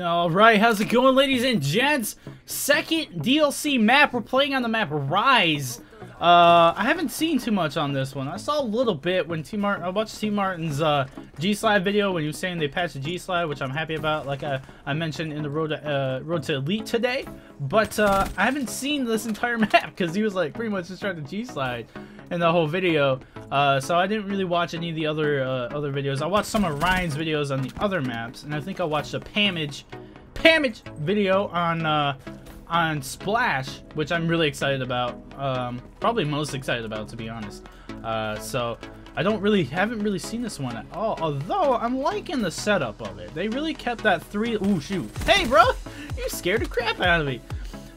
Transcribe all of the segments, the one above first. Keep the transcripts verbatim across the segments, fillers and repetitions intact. Alright, how's it going, ladies and gents? Second D L C map. We're playing on the map Rise. Uh, I haven't seen too much on this one. I saw a little bit when T Martin, I watched T Martin's uh, G-Slide video when he was saying they patched the G-Slide, which I'm happy about, like I, I mentioned in the Road to, uh, Road to Elite today. But uh, I haven't seen this entire map because he was like pretty much just trying to G-Slide in the whole video. Uh, so I didn't really watch any of the other uh, other videos. I watched some of Ryan's videos on the other maps, and I think I watched a Pamage, Pamage video on uh, on Splash, which I'm really excited about. Um, probably most excited about, to be honest. Uh, so I don't really haven't really seen this one at all. Although I'm liking the setup of it. They really kept that three. Ooh, shoot! Hey, bro, you scared the crap out of me.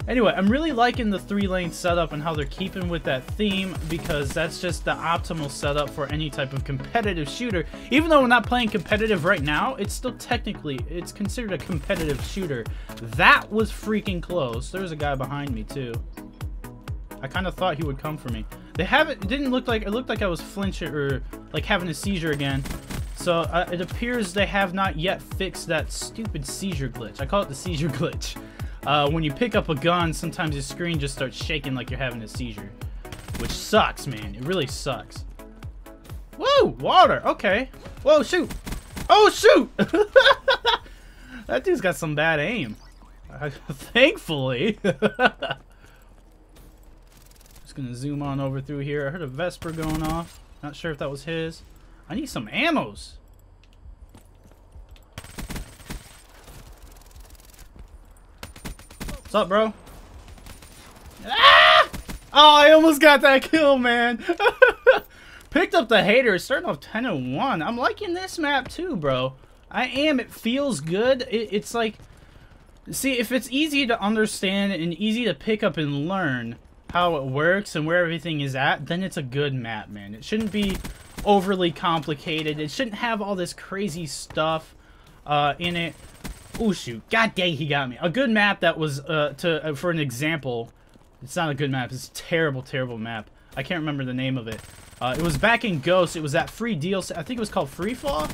Anyway, I'm really liking the three-lane setup and how they're keeping with that theme, because that's just the optimal setup for any type of competitive shooter. Even though we're not playing competitive right now, it's still technically, it's considered a competitive shooter. That was freaking close. There was a guy behind me, too. I kind of thought he would come for me. They haven't, it didn't look like, it looked like I was flinching or like having a seizure again. So uh, it appears they have not yet fixed that stupid seizure glitch. I call it the seizure glitch. Uh, when you pick up a gun, sometimes your screen just starts shaking like you're having a seizure. Which sucks, man. It really sucks. Whoa! Water! Okay. Whoa, shoot! Oh, shoot! That dude's got some bad aim. Uh, thankfully. Just gonna zoom on over through here. I heard a Vesper going off. Not sure if that was his. I need some ammos! What's up, bro? Ah! Oh, I almost got that kill, man. Picked up the hater. Starting off ten and one. I'm liking this map too, bro. I am. It feels good. It, it's like... See, if it's easy to understand and easy to pick up and learn how it works and where everything is at, then it's a good map, man. It shouldn't be overly complicated. It shouldn't have all this crazy stuff uh, in it. Oh shoot, god dang, he got me. A good map that was, uh, to uh, for an example, it's not a good map, it's a terrible, terrible map. I can't remember the name of it. Uh, it was back in Ghost, it was that free D L C, I think it was called FreeFall?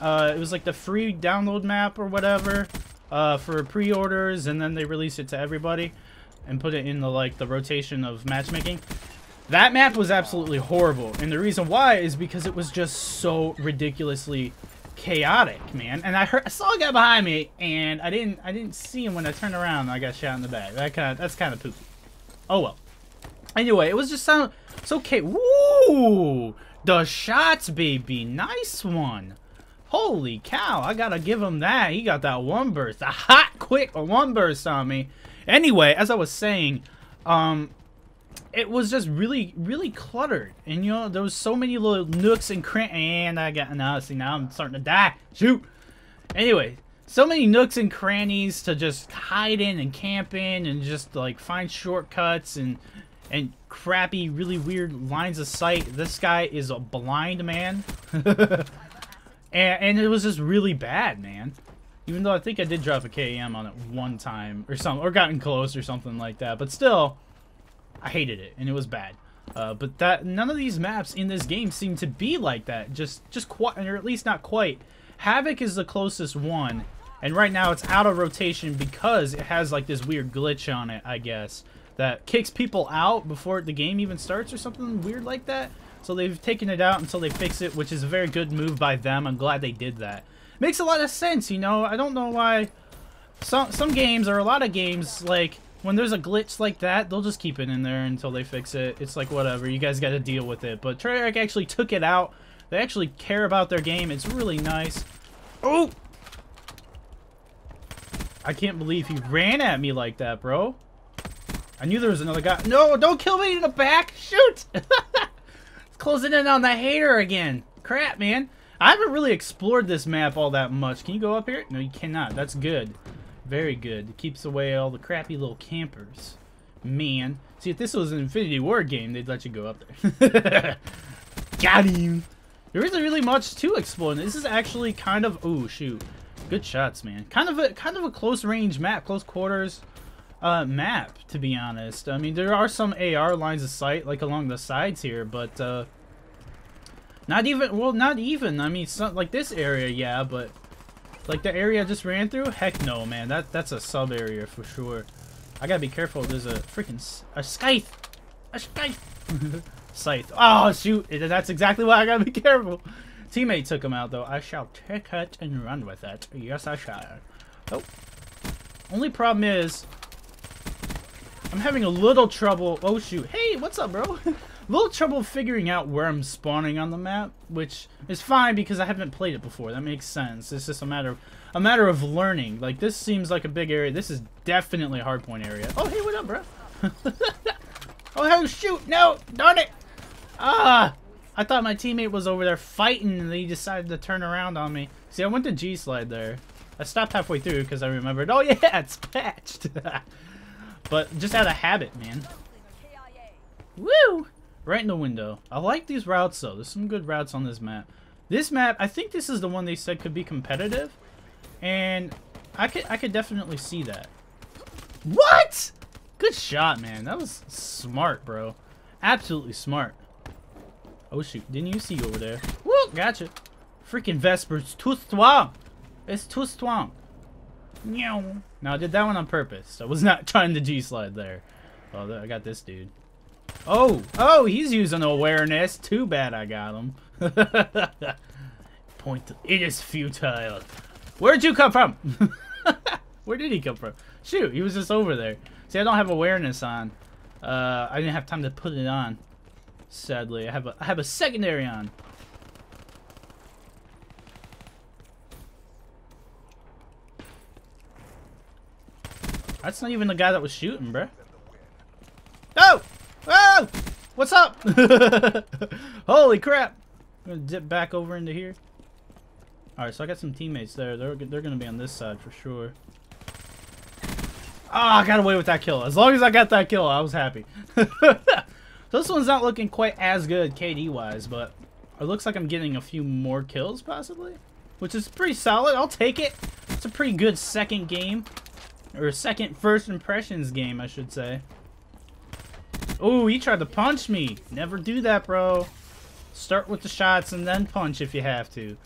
Uh, it was like the free download map or whatever, uh, for pre-orders, and then they released it to everybody, and put it in the, like, the rotation of matchmaking. That map was absolutely horrible, and the reason why is because it was just so ridiculously chaotic, man. And I heard, I saw a guy behind me, and I didn't, I didn't see him when I turned around. And I got shot in the back. That kind of, that's kind of poopy. Oh well. Anyway, it was just so, so okay. Woo! The shots, baby. Nice one. Holy cow! I gotta give him that. He got that one burst, a hot, quick one burst on me. Anyway, as I was saying, um. it was just really, really cluttered, and you know there was so many little nooks and crannies. And I got now. See, now I'm starting to die. Shoot. Anyway, so many nooks and crannies to just hide in and camp in, and just like find shortcuts and and crappy, really weird lines of sight. This guy is a blind man, and, and it was just really bad, man. Even though I think I did drop a K M on it one time or something, or gotten close or something like that, but still. I hated it, and it was bad. Uh, but that none of these maps in this game seem to be like that. Just, just quite, or at least not quite. Havoc is the closest one, and right now it's out of rotation because it has like this weird glitch on it, I guess, that kicks people out before the game even starts or something weird like that. So they've taken it out until they fix it, which is a very good move by them. I'm glad they did that. Makes a lot of sense, you know. I don't know why some some games or a lot of games like. When there's a glitch like that, they'll just keep it in there until they fix it. It's like, whatever, you guys got to deal with it. But Treyarch actually took it out. They actually care about their game. It's really nice. Oh! I can't believe he ran at me like that, bro. I knew there was another guy. No, don't kill me in the back! Shoot! It's closing in on the hater again. Crap, man. I haven't really explored this map all that much. Can you go up here? No, you cannot. That's good. Very good. It keeps away all the crappy little campers. Man. See, if this was an Infinity War game, they'd let you go up there. Got him. There isn't really much to explore. This is actually kind of... Ooh, shoot. Good shots, man. Kind of a kind of a close-range map. Close quarters uh, map, to be honest. I mean, there are some A R lines of sight, like along the sides here, but... Uh, not even... Well, not even. I mean, it's not like this area, yeah, but... Like the area I just ran through? Heck no, man. That that's a sub area for sure. I gotta be careful. There's a freaking a Scythe, a Scythe, Scythe. Oh shoot! That's exactly why I gotta be careful. Teammate took him out though. I shall take it and run with it. Yes, I shall. Oh. Only problem is, I'm having a little trouble. Oh shoot! Hey, what's up, bro? Little trouble figuring out where I'm spawning on the map, which is fine because I haven't played it before. That makes sense. It's just a matter of a matter of learning. Like this seems like a big area. This is definitely a hardpoint area. Oh hey, what up, bro? Oh shoot! No, darn it! Ah, I thought my teammate was over there fighting, and he decided to turn around on me. See, I went to G slide there. I stopped halfway through because I remembered. Oh yeah, it's patched. But just out of habit, man. Woo! Right in the window. I like these routes though. There's some good routes on this map. This map, I think this is the one they said could be competitive, and I could, I could definitely see that. What? Good shot, man. That was smart, bro. Absolutely smart. Oh shoot! Didn't you see over there? Woo! Gotcha. Freaking Vesper. It's too strong. It's too strong. No. Now I did that one on purpose. I was not trying to G slide there. Oh, I got this dude. Oh, oh, he's using awareness. Too bad I got him. Point to, it is futile. Where'd you come from? Where did he come from? Shoot, he was just over there. See, I don't have awareness on. Uh, I didn't have time to put it on. Sadly, I have a, I have a secondary on. That's not even the guy that was shooting, bruh. Oh! Oh! What's up? Holy crap! I'm gonna dip back over into here. Alright, so I got some teammates there. They're, they're gonna be on this side for sure. Ah, oh, I got away with that kill. As long as I got that kill, I was happy. This one's not looking quite as good K D-wise, but it looks like I'm getting a few more kills, possibly. Which is pretty solid. I'll take it. It's a pretty good second game. Or second first impressions game, I should say. Oh, he tried to punch me. Never do that, bro. Start with the shots and then punch if you have to.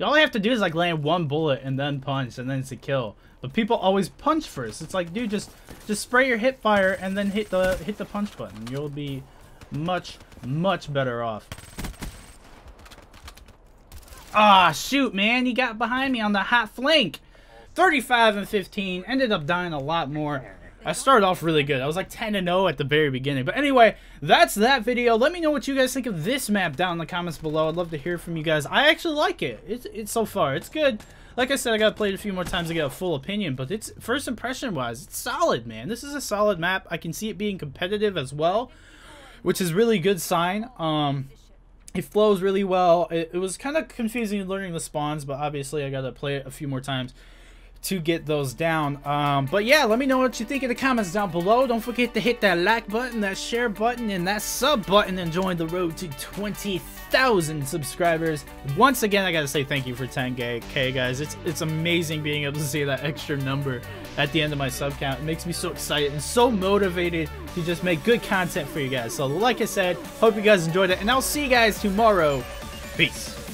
All I have to do is like land one bullet and then punch and then it's a kill. But people always punch first. It's like, dude, just just spray your hip fire and then hit the hit the punch button. You'll be much much better off. Ah, shoot, man, he got behind me on the hot flank. thirty-five and fifteen, ended up dying a lot more. I started off really good. I was like ten and oh at the very beginning. But anyway, that's that video. Let me know what you guys think of this map down in the comments below. I'd love to hear from you guys. I actually like it. It's, it's so far. It's good. Like I said, I got to play it a few more times to get a full opinion. But it's first impression-wise, it's solid, man. This is a solid map. I can see it being competitive as well, which is really good sign. Um... It flows really well. It, it was kind of confusing learning the spawns, but obviously I got to play it a few more times to get those down. Um, but yeah, let me know what you think in the comments down below. Don't forget to hit that like button, that share button, and that sub button, and join the road to twenty thousand subscribers. Once again, I gotta say thank you for ten K, guys. It's it's amazing being able to see that extra number at the end of my sub count. It makes me so excited and so motivated to just make good content for you guys. So like I said, hope you guys enjoyed it, and I'll see you guys tomorrow. Peace.